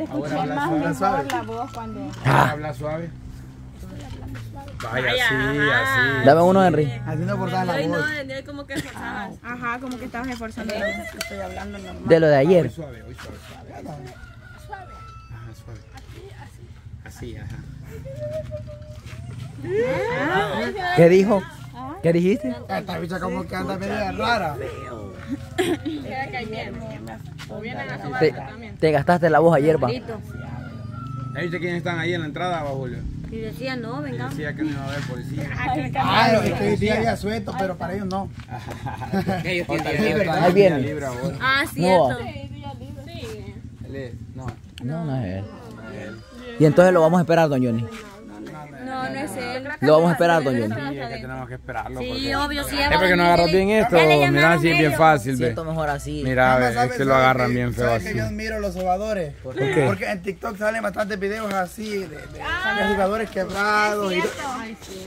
te escuché ahora más mejor suave. La voz cuando... Habla suave. Vaya, así, así. Dame uno, Henry. Así no forzabas la voz. No, como que forzabas. Ajá, como que estabas esforzando la voz. Estoy hablando normal. De lo de ayer. Hoy suave, hoy suave. Suave. Ajá, suave. Así, así. Así, ajá. ¿Qué dijo? ¿Qué dijiste? Esta bicha como que anda media rara. Te gastaste la voz ayer, pa. ¿Ahí viste quiénes están ahí en la entrada, va, Julio? Y decía no, venga. Y decía que no iba a haber policía. Ah, los que decía había suelto, pero para ellos no. Ellos tienen libertad. Ahí viene. Ah, cierto. Sí. No. No, no es él. Y entonces lo vamos a esperar, don Johnny. No, no es él. Lo vamos a esperar, don Johnny. Sí, es que tenemos que esperarlo. Sí, obvio, sí. Es porque no agarras bien esto. Mira, si es bien fácil, ve. Siento mejor así. Mira, es que lo agarran bien feo así. Es que yo admiro los sobadores. ¿Por qué? Porque en TikTok salen bastantes videos así de jugadores quebrados. Ay, sí.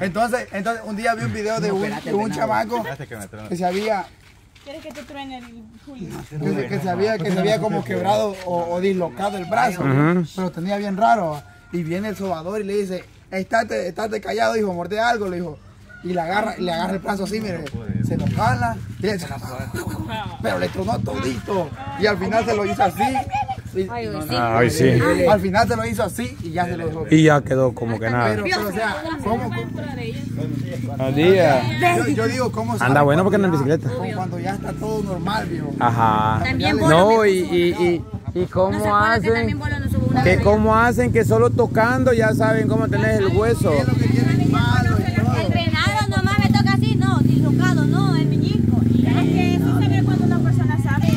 Entonces, un día vi un video de un chamaco que se había... ¿Quieres que te truene el Julio? Que se había como quebrado o dislocado el brazo, pero tenía bien raro. Y viene el sobador y le dice, estate callado, hijo, mordé algo, le dijo. Y le agarra el brazo así, mire, se lo jala, pero le tronó todito. Y al final se lo hizo así. Ay, sí. Al final se lo hizo así y ya se lo dejó. Y ya quedó como que nada. Pero o sea, ¿cómo? Yo digo, ¿cómo se anda bueno porque anda en bicicleta? Cuando ya está todo normal, viejo. Ajá. No, y cómo hacen. Que cómo hacen que solo tocando ya saben cómo tenés el hueso. El venado nomás me toca así, no, dislocado, no, el meñico. Es que eso se ve cuando una persona sabe,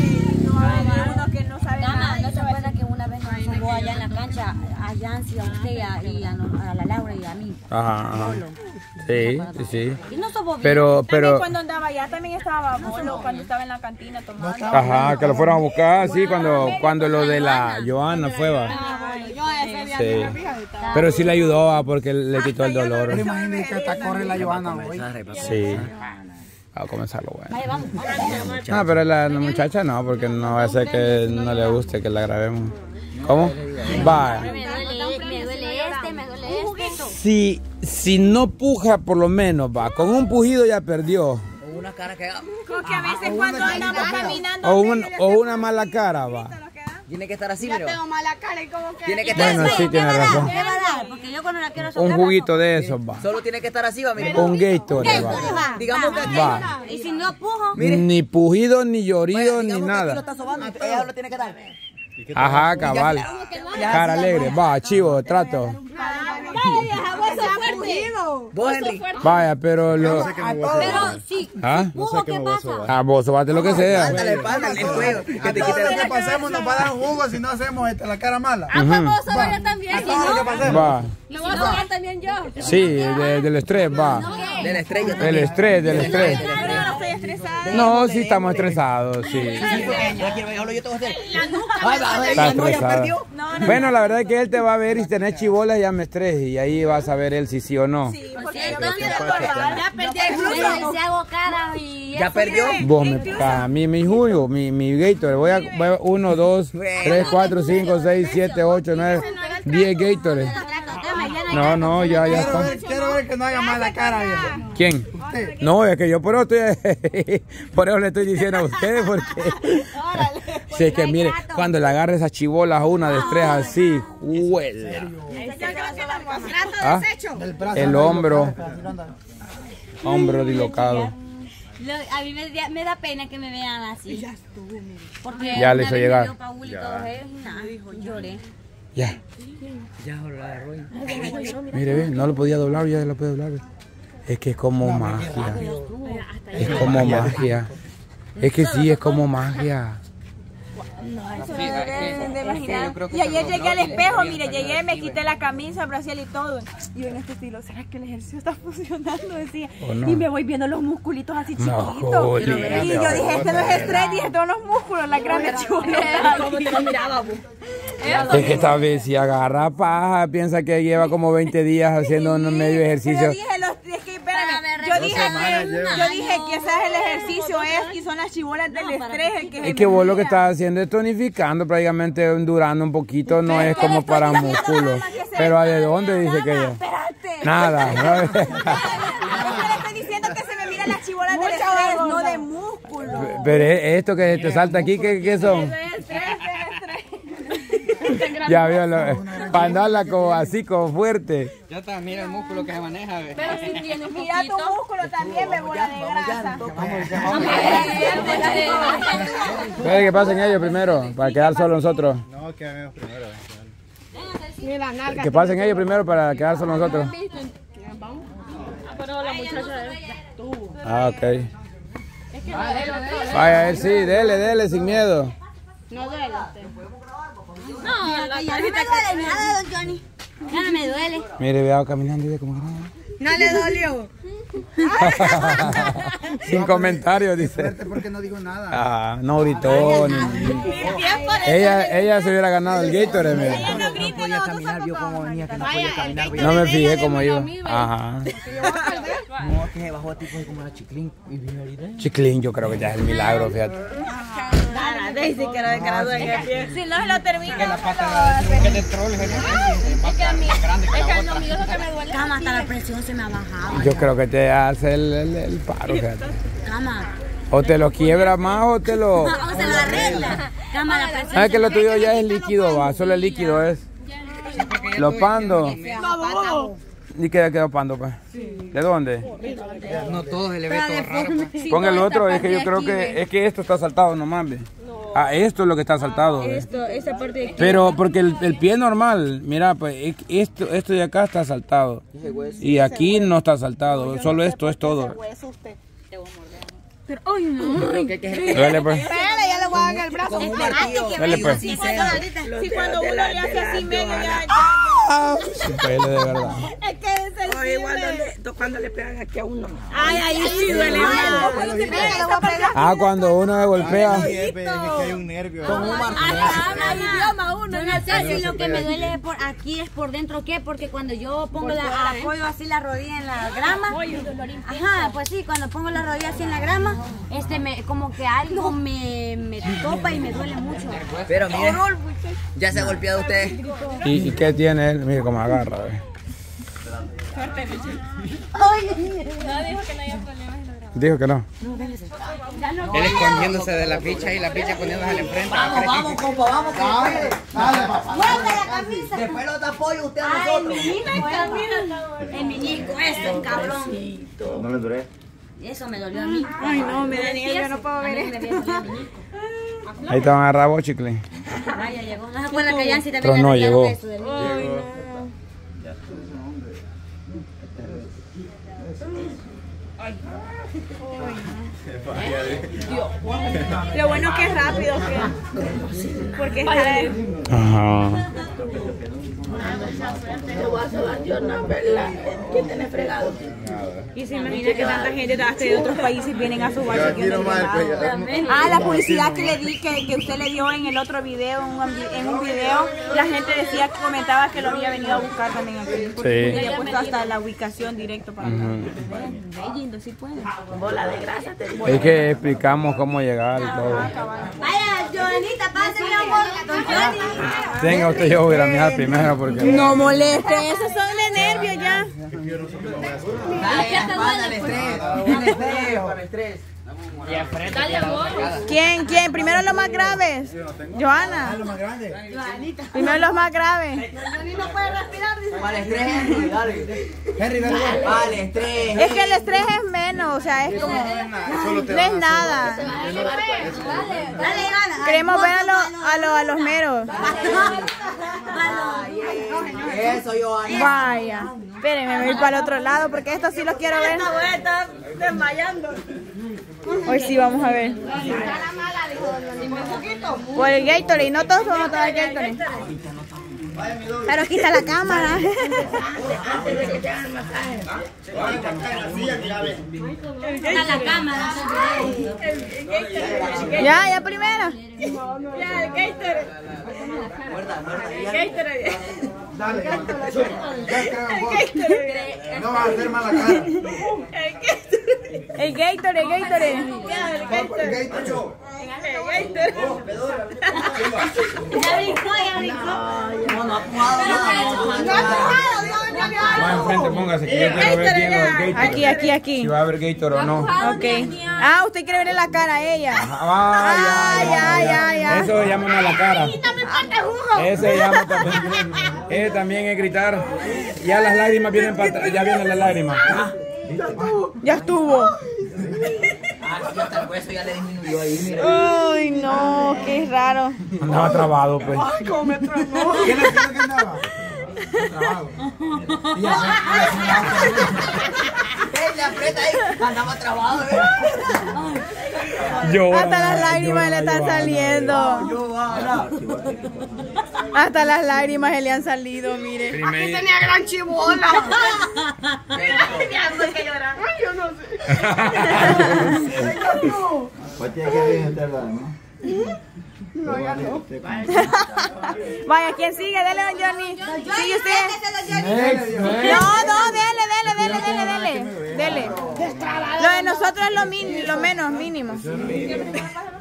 no hay algunos que no saben nada. No se acuerda que una vez nos llevó allá en la cancha a Yancy, a usted, a la Laura y a mí. Ajá. Sí, sí. Y no somos bien. Pero cuando andaba allá también estaba bolo, cuando estaba en la cantina tomando. Ajá, que lo fueron a buscar, sí, cuando lo de la Joana fue, va. Sí. Pero sí le ayudó porque le quitó el dolor. Pero imagínate que hasta corre la Joana hoy. Sí. Va a comenzarlo bueno. No, pero la muchacha no, porque no va a ser que no le guste que la grabemos. ¿Cómo? Va. Me duele este. Si no puja, por lo menos va. Con un pujido ya perdió. O una cara que. Porque a veces cuando andamos caminando. O una mala cara va. Tiene que estar así, pero. Yo tengo mala cara y como que. Tiene que estar así. Bueno, sí, tiene razón. Porque yo cuando la quiero soplar, un juguito de esos, va. Solo tiene que estar así, va, mire. Un Gatorade, va. Digamos que aquí. Va. Y si no pujo. Ni pujido, ni llorido, ni nada. Lo está sobando, ella lo tiene que dar. Ajá, cabal. Cara alegre, va, chivo, trato. Vaya, pero lo. Pero sí. ¿Ah? No sé qué pasa. Ah, vos sobate lo que sea. Que te quite lo que pasemos, nos va a dar un jugo si no hacemos la cara mala. Ah, pues vos sobar también. Va. Lo voy a sobar también yo. Sí, del estrés, va. Del estrés. No, sí estamos estresados, sí. Bueno, la verdad es que él te va a ver y tenés chibolas y ya me estrés. Y ahí vas a ver él si sí o no. Sí, porque ya perdió el jugo. Ya perdió. Vos me a mí mi jugo, mi Gatorade. Voy a 1, 2, 3, 4, 5, 6, 7, 8, 9, 10 Gatorade. No, ya está. Quiero ver que no haya mala cara. ¿Quién? Usted. No, es que yo por eso estoy, por eso le estoy diciendo a ustedes porque. Órale, si es que mire, cuando le agarre esas chibolas una de estrés así, huele. ¿Ah? El hombro dislocado. A mí me da pena que me vean así. Porque ya le hizo llegar. Lloré. Ya lo agarró. Mire, ve, no lo podía doblar, ya lo puede doblar. Es que es como magia. Es como magia. Es que sí, es como magia. No, eso no deben de imaginar. Y ayer llegué al espejo, mire, llegué, me quité la camisa, brasil y todo. Y yo en este estilo, ¿será que el ejercicio está funcionando? Decía, y me voy viendo los musculitos así chiquitos. Y yo dije, este no es estrés, dije, todos los músculos, la grande chula. Es que esta vez si agarra paja, piensa que lleva como 20 días haciendo un medio ejercicio. Yo yo dije que ese es el ejercicio, es que son las chibolas del estrés. Es que vos lo que estás haciendo es tonificando prácticamente, durando un poquito, no es como para músculos. Pero ¿a de dónde dice que ella? Espérate. Nada. Es que le estoy diciendo que se me miran las chibolas del estrés, no de músculo. Pero esto que te salta aquí, ¿qué son? Ya vio, para andarla como, así como fuerte. Ya está, mira el músculo que se maneja. ¿Ves? Pero si tienes, mira tu músculo también, me bola de grasa. ¿Qué pasa en ellos primero? Para quedar solo nosotros. No, quedamos primero. Que pasen ellos primero para quedar solo nosotros. Vamos. Pero la muchacha es tú. Ah, ok. Vaya, sí, dele, sin miedo. No duele. No, la ya no me duele nada, don Johnny. Ya no me duele. Mire, vea caminando y ve como que nada. No le dolió. Sin comentarios, dice. Porque no digo nada. Ah, no gritó. Ella se hubiera ganado el Gatorade. Mira. No me fijé como yo. Ajá. No, que se bajó tipo como la Chiclín. Chiclín, yo creo que ya es el milagro, fíjate. Dice que era de cara de si no se lo termina, la pata es que lo mío es que me duele. Cama, hasta la presión se me ha bajado. Yo creo que te hace el paro, fíjate. Cama. O te lo quiebra más o te lo. O se lo arregla. Cama, la presión. ¿Sabes que lo tuyo ya es líquido, va? Solo el líquido es. Lo pando. ¿Y qué quedó pando, pues? Sí. ¿De dónde? No todo se le ve todo raro. Con el otro, es que yo creo que es que esto está saltado nomás, ¿ve? Ah, esto es lo que está saltado. Esta parte de aquí. Pero porque el pie normal, mira, pues esto de acá está saltado. Y aquí no está saltado, no, solo no sé esto es todo. Hueso usted. Te voy a morder. Pero, ay, no. Dale, pues. Espérale, ya le voy a dar el brazo. Dale, pues. Si cuando uno le hace así medio, ya. Sí, pues, de verdad. Es que es el igual cuando le pegan aquí a uno. Ay, ahí sí duele. Ah, cuando uno le golpea. Es que hay un nervio. Como un martillo. Lo que me duele es por aquí, es por dentro, ¿qué? Porque cuando yo pongo la apoyo así la rodilla en la grama. Ajá, pues sí, cuando pongo la rodilla así en la grama, como que algo me topa y me duele mucho. Pero mire, ya se ha golpeado usted. ¿Y qué tiene él? Mire cómo agarra. Fuerte, Michelle. No, dijo que no había problemas en la grama. Dijo que no. Él escondiéndose de la ficha y la ficha escondiéndose al enfrente. Vamos, compa, vamos. Dale, papá. Vuelve la camisa. Después los apoyo usted a nosotros. El meñico este, cabrón. No le duré. Eso me dolió a mí. Ay, no, me da miedo, yo no puedo ver esto. Ahí te van a agarrar vos, Chicle. Ay, ya llegó. No se acuerdan que Yancy también pero no llegó. Ay, no. Lo bueno que es rápido, ¿qué? Porque está él. Ajá. Te voy a salvar, yo no, ¿verdad? ¿Qué tenés fregado? Y se imagina que tanta gente de otros países vienen a su barrio aquí en el Venado. Ah, la publicidad que le di, que usted le dio en el otro video, en un video, la gente decía, comentaba que lo había venido a buscar también aquí. Sí. Y le he puesto hasta la ubicación directo para acá. Bellindo, sí puede. Bola de grasa te digo. Es que explicamos cómo llegar y todo. Vaya, Joanita, pásenme amor. Tenga usted, yo voy a mirar primero porque... No moleste, esos son de nervios ya. ¿Quién? Primero los más graves. Joana. Primero los más graves. Es que el estrés es menos, o sea, es como no es nada. Queremos ver a los meros. Eso, Joana. Vaya. Espérenme, me voy para el otro lado porque esto sí lo quiero ver. Voy a estar desmayando. Hoy sí vamos a ver. Por el Gatorade, no todos vamos a tomar Gatorade. Pero quita la cámara. Quita la cámara. Ya primero. Ya, el Gatorade. Dale, ya no vas a hacer mala cara. El Gatorade, el Gatorade. El Gatorade. Aquí. Si va a haber Gatorade o no. Ah, usted quiere verle la cara a ella. Ay. Eso se llama la cara. Ese llama también es gritar. Ya las lágrimas vienen para atrás. Ya vienen las lágrimas. Ya estuvo. Ay, hasta el hueso ya le disminuyó ahí. Mira. Ay, no, qué raro. Andaba trabado, pues. Ay, cómo me trabó. ¿Quién es que andaba? Trabado. Le aprieta ahí. Andaba trabado, ¿eh? Hasta las lágrimas le están saliendo. Hasta las lágrimas le han salido, mire. Aquí tenía gran chibola. Mira, tenía que llorar. Ay, yo no sé. Pues tiene que reventarla, ¿no? No, ya no. Vaya, ¿quién sigue? Dele, don Johnny. Sigue usted. No, dele. Lo de nosotros es lo menos mínimo.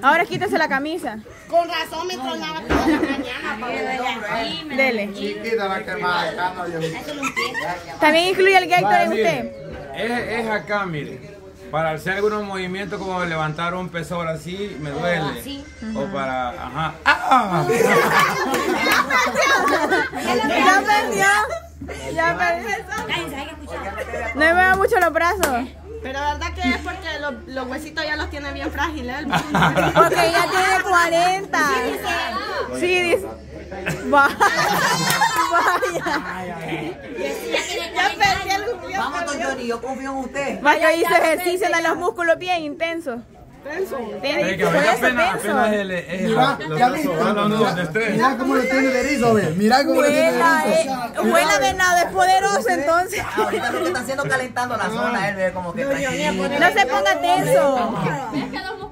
Ahora quítese la camisa. Con razón me tronaba toda la mañana. Dele. Chiquita la quemada. También incluye el Gatorade usted. Es acá, mire. Para hacer algunos movimientos como levantar un peso así, me duele. ¿Sí? O para... Ajá. ¡Ah! Ya perdió. No me muevan mucho los brazos. Pero la verdad que es porque los huesitos ya los tiene bien frágiles. Porque ya tiene 40. Sí, dice. Vaya. Vamos, don Johnny, yo confío en usted. Vaya, hizo ejercicio de los músculos bien intensos. Mira cómo lo tiene el erizo, ve. Mira cómo lo tiene el erizo. Huela, Venado, es poderoso, entonces. Ahorita lo que está haciendo calentando la zona, él ve como que está aquí. No se ponga tenso.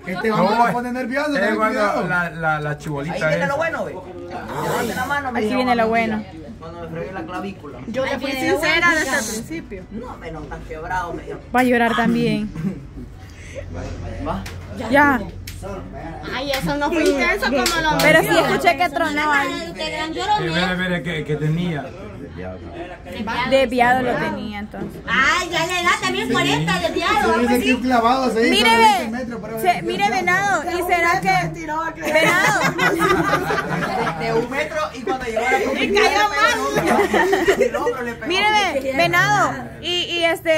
Este vamos a poner nervioso. La chibolita. Ahí viene lo bueno, ve. Aquí viene lo bueno. Cuando me fregué la clavícula. Yo le fui sincera desde el principio. No, menos tan quebrado, me dijo. Va a llorar también. Ya. Ay, eso no fue intenso como lo... Pero sí escuché que tronaba. Mira, que tenía. Desviado lo tenía, entonces. Ay, ya le da también 40, desviado. Mire, Venado, y será que... Venado. De un metro y cuando llegó la... Mire, Venado, y este...